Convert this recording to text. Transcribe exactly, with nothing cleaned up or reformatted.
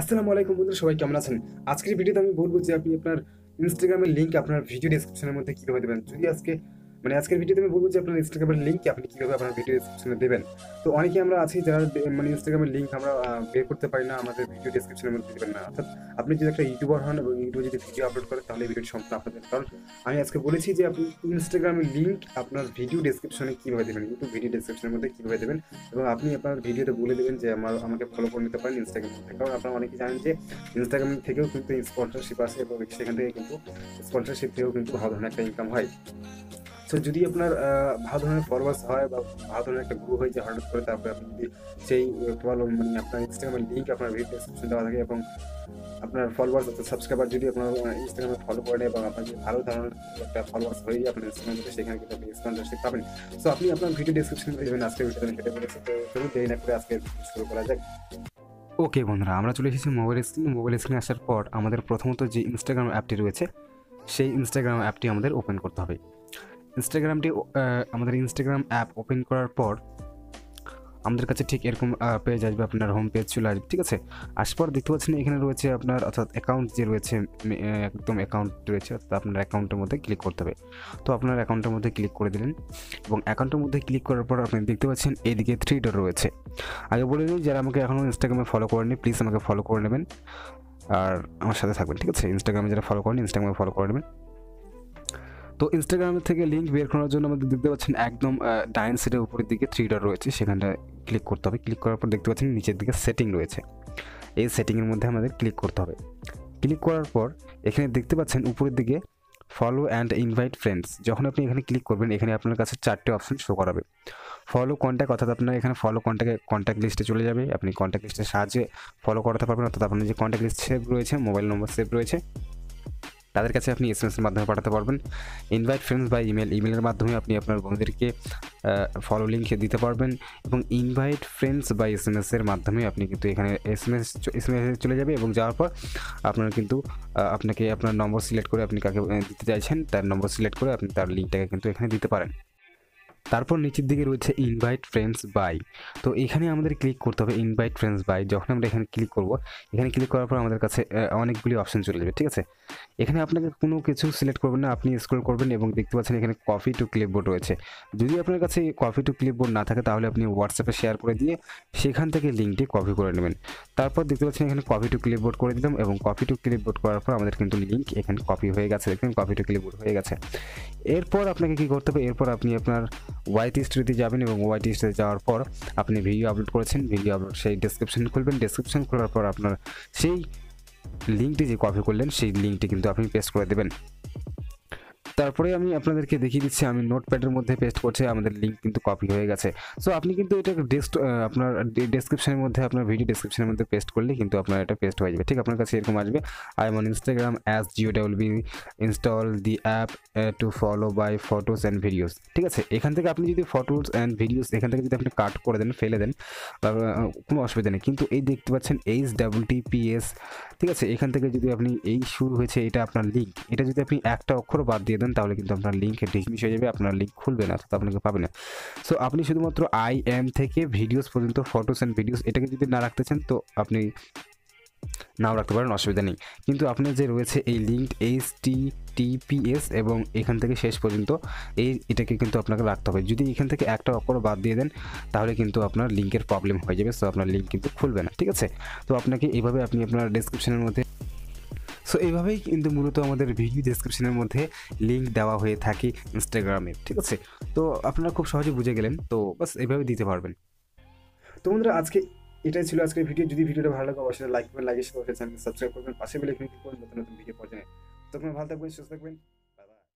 আসসালামু আলাইকুম বন্ধুরা, সবাই কেমন আছেন? আজকের ভিডিওতে আমি বলবো যে আপনি আপনার ইনস্টাগ্রামের লিঙ্ক আপনার ভিডিও ডেসক্রিপশনের মধ্যে কীভাবে দেবেন। যদি আজকে মানে আজকের ভিডিওতে আমি বলবো যে আপনার ইনস্টাগ্রামের লিঙ্ক আপনি কীভাবে আপনার ভিডিও ডেসক্রিপশনে দেবেন। তো অনেকেই আমরা আছি যারা মানে ইনস্টাগ্রামের লিঙ্ক আমরা বের করতে পারি না, আমাদের ভিডিও ডেসক্রিপশনের মধ্যে দেবেন না। অর্থাৎ আপনি যদি একটা ইউটিউবার হন এবং ইউটিউবে যদি ভিডিও আপলোড করেন তাহলে ভিডিওটি সম্পূর্ণ আপনাদের, কারণ আমি আজকে বলেছি যে আপনি ইনস্টাগ্রামের লিঙ্ক আপনার ভিডিও ডেসক্রিপশনে কীভাবে দেবেন, ইউটিউব ভিডিও ডেসক্রিপশনের মধ্যে কীভাবে দেবেন। এবং আপনি আপনার ভিডিওতে বলে দেবেন যে আমার আমাকে ফলো করে নিতে পারেন ইনস্টাগ্রাম থেকে, কারণ আপনারা অনেকে জানেন যে ইনস্টাগ্রাম থেকেও কিন্তু স্পন্সরশিপ আসে এবং সেখান থেকে কিন্তু স্পন্সরশিপ থেকেও কিন্তু ভালো ধরনের একটা ইনকাম হয়। সো যদি আপনার ভালো ধরনের ফলোয়ার্স হয় বা ভালো ধরনের একটা গ্রুপ হয় যে হঠাৎ করে, তারপরে আপনি যদি সেই ফলো মানে আপনার ইনস্টাগ্রামের লিঙ্ক আপনার ভিডিও ডেসক্রিপশন দেওয়া থাকে এবং আপনার ফলোয়ার্স অর্থাৎ সাবস্ক্রাইবার যদি আপনার ইনস্টাগ্রামে ফলো করে এবং আপনার যদি ভালো ধরনের একটা ফলোয়ার্স হয়ে আপনার ইনস্টাগ্রাম থেকে, সেখানে কিন্তু আপনি স্পন্সরশিপ পাবেন। সো আপনি আপনার ভিডিও ডেসক্রিপশন দেবেন আজকের ভিডিওতে, আমি সেটা বলেছি। তো চলুন দেরি না করে আজকে শুরু করা যাক। ওকে বন্ধুরা, আমরা চলে এসেছি মোবাইল স্ক্রিন। মোবাইল স্ক্রিনে আসার পর আমাদের প্রথমত যে ইনস্টাগ্রাম অ্যাপটি রয়েছে সেই ইনস্টাগ্রাম অ্যাপটি আমাদের ওপেন করতে হবে। ইনস্টাগ্রামটি আমাদের ইনস্টাগ্রাম অ্যাপ ওপেন করার পর আমাদের কাছে ঠিক এরকম পেজ আসবে, আপনার হোম পেজ চলে আসবে, ঠিক আছে। আসার পর দেখতে পাচ্ছেন এখানে রয়েছে আপনার অর্থাৎ অ্যাকাউন্ট যে রয়েছে, একদম অ্যাকাউন্ট রয়েছে, অর্থাৎ আপনার অ্যাকাউন্টের মধ্যে ক্লিক করতে হবে। তো আপনার অ্যাকাউন্টের মধ্যে ক্লিক করে দিলেন এবং অ্যাকাউন্টের মধ্যে ক্লিক করার পর আপনি দেখতে পাচ্ছেন এইদিকে থ্রি ডট রয়েছে। আগে বলে দিই, যারা আমাকে এখনও ইনস্টাগ্রামে ফলো করেনি প্লিজ আমাকে ফলো করে নেবেন আর আমার সাথে থাকবেন, ঠিক আছে। ইনস্টাগ্রামে যারা ফলো করেন ইনস্টাগ্রামে ফলো করে নেবেন। তো ইনস্টাগ্রাম থেকে লিঙ্ক বের করার জন্য আমাদের দেখতে পাচ্ছেন একদম ডাইন সাইডের উপরের দিকে থ্রি ডট রয়েছে, সেখানটা ক্লিক করতে হবে। ক্লিক করার পর দেখতে পাচ্ছেন নিচের দিকে সেটিং রয়েছে, এই সেটিংয়ের মধ্যে আমাদের ক্লিক করতে হবে। ক্লিক করার পর এখানে দেখতে পাচ্ছেন উপরের দিকে ফলো অ্যান্ড ইনভাইট ফ্রেন্ডস, যখন আপনি এখানে ক্লিক করবেন এখানে আপনার কাছে চারটে অপশন শো করাবে। ফলো কন্ট্যাক্ট, অর্থাৎ আপনার এখানে ফলো কন্ট্যাক্টে কন্ট্যাক্ট লিস্টে চলে যাবে, আপনি কন্ট্যাক্ট লিস্টের সাহায্যে ফলো করাতে পারবেন, অর্থাৎ আপনার যে কন্ট্যাক্ট লিস্ট সেভ রয়েছে, মোবাইল নম্বর সেভ রয়েছে, তাদের কাছে আপনি এস এম এসের মাধ্যমে পাঠাতে পারবেন। ইনভাইট ফ্রেন্ডস বাই ইমেল, ইমেলের মাধ্যমে আপনি আপনার বন্ধুদেরকে ফলো লিঙ্ক দিতে পারবেন এবং invite friends by S M এসের মাধ্যমে আপনি কিন্তু এখানে S M S S M S চলে যাবে এবং যাওয়ার পর আপনার কিন্তু আপনাকে আপনার নম্বর সিলেক্ট করে আপনি কাকে দিতে চাইছেন তার নম্বর সিলেক্ট করে আপনি তার লিঙ্কটাকে কিন্তু এখানে দিতে পারেন। তারপর নিচের দিকে রয়েছে ইনভাইট ফ্রেন্ডস বাই, তো এখানে আমাদের ক্লিক করতে হবে ইনভাইট ফ্রেন্ডস বাই। যখন আমরা এখানে ক্লিক করব, এখানে ক্লিক করার পর আমাদের কাছে অনেকগুলি অপশন চলে যাবে, ঠিক আছে। এখানে আপনাকে কোনো কিছু সিলেক্ট করবেন না, আপনি স্ক্রল করবেন এবং দেখতে পাচ্ছেন এখানে কপি টু ক্লিপবোর্ড রয়েছে। যদি আপনার কাছে কপি টু ক্লিপবোর্ড না থাকে তাহলে আপনি হোয়াটসঅ্যাপে শেয়ার করে দিয়ে সেখান থেকে লিঙ্কটি কপি করে নেবেন। তারপর দেখতে পাচ্ছেন এখানে কপি টু ক্লিপবোর্ড করে দিলাম এবং কপি টু ক্লিপবোর্ড করার পর আমাদের কিন্তু লিঙ্ক এখানে কপি হয়ে গেছে, দেখুন কপি টু ক্লিপবোর্ড হয়ে গেছে। এরপর আপনাকে কী করতে হবে, এরপর আপনি আপনার ওয়াইটি স্টোরিতে যাবেন এবং ওয়াইটি স্টোরিতে যাওয়ার পর আপনি ভিডিও আপলোড করেছেন, ভিডিও আপলোড সেই ডেসক্রিপশন খুলবেন, ডেসক্রিপশন খোলার পর আপনার সেই লিঙ্কটি যে কপি করলেন সেই লিঙ্কটি কিন্তু আপনি পেস্ট করে দেবেন। তারপরে আমি আপনাদেরকে দেখিয়ে দিচ্ছি, আমি নোটপ্যাডের মধ্যে পেস্ট করছি, আমাদের লিঙ্ক কিন্তু কপি হয়ে গেছে। সো আপনি কিন্তু এটা ডেস্ক আপনার ডেসক্রিপশনের মধ্যে আপনার ভিডিও ডেসক্রিপশনের মধ্যে পেস্ট করলে কিন্তু আপনার এটা পেস্ট হয়ে যাবে, ঠিক আপনার কাছে এরকম আসবে। I am on Instagram as Jio WB, install the app to follow by photos and videos, ঠিক আছে। এখান থেকে আপনি যদি ফটোস অ্যান্ড ভিডিওস এখান থেকে যদি আপনি কাট করে দেন, ফেলে দেন কোনো অসুবিধা নেই, কিন্তু এই দেখতে পাচ্ছেন H double T P S, ঠিক আছে। এখান থেকে যদি আপনি এই শুরু হয়েছে এটা আপনার লিঙ্ক, এটা যদি আপনি একটা অক্ষর বাদ দিয়ে দেন তাহলে কিন্তু আপনার লিঙ্ক ডিসমিস হয়ে যাবে, আপনার লিঙ্ক খুলবে না, অর্থাৎ আপনাকে পাবে না। সো আপনি শুধুমাত্র আই এম থেকে ভিডিওস পর্যন্ত ফটোস অ্যান্ড ভিডিওস এটাকে যদি না রাখতে চান তো আপনি নাও রাখতে পারেন, অসুবিধা নেই। কিন্তু আপনার যে রয়েছে এই link H T T P S এবং এখান থেকে শেষ পর্যন্ত এই এটাকে কিন্তু আপনাকে রাখতে হবে। যদি এখান থেকে একটা অক্ষর বাদ দিয়ে দেন তাহলে কিন্তু আপনার লিঙ্কের প্রবলেম হয়ে যাবে, সো আপনার লিঙ্ক কিন্তু খুলবে না, ঠিক আছে। তো আপনাকে এইভাবে আপনি আপনার ডেসক্রিপশনের মধ্যে সো এইভাবেই কিন্তু মূলত আমাদের ভিডিও ডেসক্রিপশনের মধ্যে লিঙ্ক দেওয়া হয়ে থাকে ইনস্টাগ্রামে, ঠিক আছে। তো আপনারা খুব সহজে বুঝে গেলেন, তো বাস এইভাবে দিতে পারবেন। তো বন্ধুরা আজকে এটাই ছিল আজকের ভিডিও। যদি ভিডিওটা ভালো লাগে অবশ্যই লাইক করবেন, লাইক শেয়ার করবেন, চ্যানেলকে সাবস্ক্রাইব করবেন, পাশে বেল আইকনে ক্লিক করবেন নতুন নতুন ভিডিও পাওয়ার জন্য। তখন ভালো থাকবেন, সুস্থ থাকবেন।